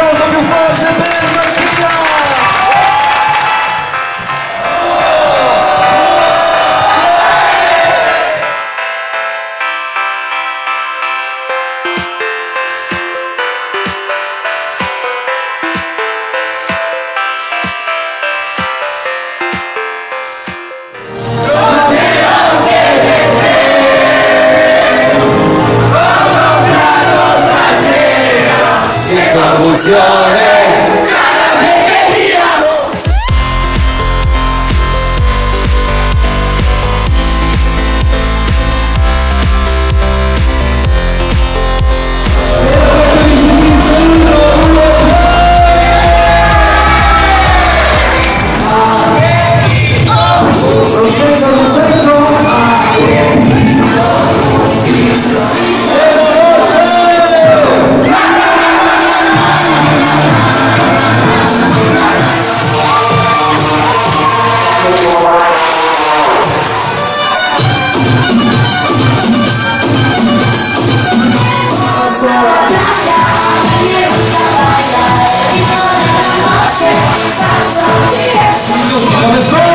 aplauso più forte per Martina! Come on,